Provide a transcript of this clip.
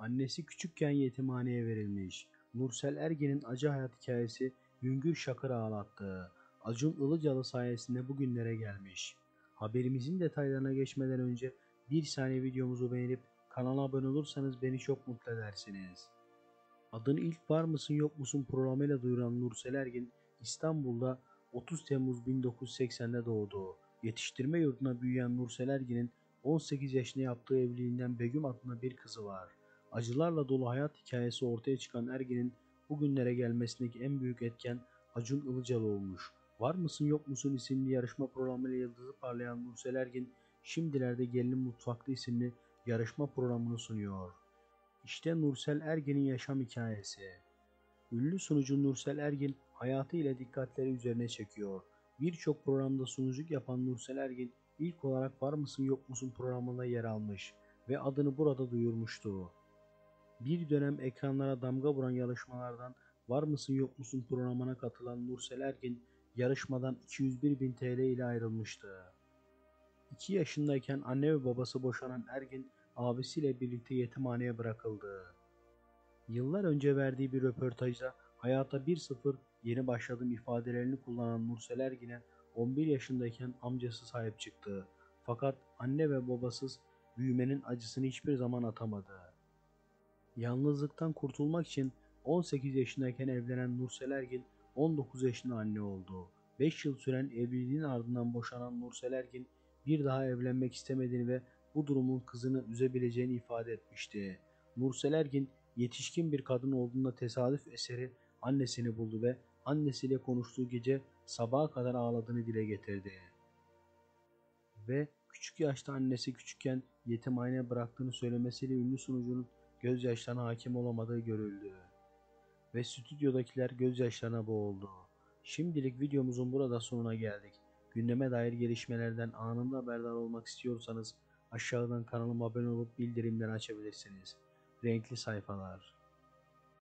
Annesi küçükken yetimhaneye verilmiş. Nursel Ergin'in acı hayat hikayesi yüngül şakır ağlattı. Acun Ilıcalı sayesinde bugünlere gelmiş. Haberimizin detaylarına geçmeden önce bir saniye videomuzu beğenip kanala abone olursanız beni çok mutlu edersiniz. Adını ilk Var mısın yok musun programıyla duyuran Nursel Ergin İstanbul'da 30 Temmuz 1980'de doğdu. Yetiştirme yurduna büyüyen Nursel Ergin'in 18 yaşında yaptığı evliliğinden Begüm adına bir kızı var. Acılarla dolu hayat hikayesi ortaya çıkan Ergin'in bugünlere gelmesindeki en büyük etken Acun Ilıcalı olmuş. Var mısın yok musun isimli yarışma programıyla yıldızı parlayan Nursel Ergin şimdilerde Gelin Mutfakta isimli yarışma programını sunuyor. İşte Nursel Ergin'in yaşam hikayesi. Ünlü sunucu Nursel Ergin hayatıyla dikkatleri üzerine çekiyor. Birçok programda sunuculuk yapan Nursel Ergin ilk olarak Var mısın yok musun programında yer almış ve adını burada duyurmuştu. Bir dönem ekranlara damga vuran yarışmalardan Var mısın yok musun programına katılan Nursel Ergin yarışmadan 201.000 TL ile ayrılmıştı. 2 yaşındayken anne ve babası boşanan Ergin abisiyle birlikte yetimhaneye bırakıldı. Yıllar önce verdiği bir röportajda hayata 1-0 yeni başladım ifadelerini kullanan Nursel Ergin'e 11 yaşındayken amcası sahip çıktı. Fakat anne ve babasız büyümenin acısını hiçbir zaman atamadı. Yalnızlıktan kurtulmak için 18 yaşındayken evlenen Nursel Ergin 19 yaşında anne oldu. 5 yıl süren evliliğin ardından boşanan Nursel Ergin bir daha evlenmek istemediğini ve bu durumun kızını üzebileceğini ifade etmişti. Nursel Ergin yetişkin bir kadın olduğunda tesadüf eseri annesini buldu ve annesiyle konuştuğu gece sabaha kadar ağladığını dile getirdi. Ve küçük yaşta annesi küçükken yetimhaneye bıraktığını söylemesiyle ünlü sunucunun gözyaşlarına hakim olamadığı görüldü. Ve stüdyodakiler gözyaşlarına boğuldu. Şimdilik videomuzun burada sonuna geldik. Gündeme dair gelişmelerden anında haberdar olmak istiyorsanız aşağıdan kanalıma abone olup bildirimleri açabilirsiniz. Renkli Sayfalar.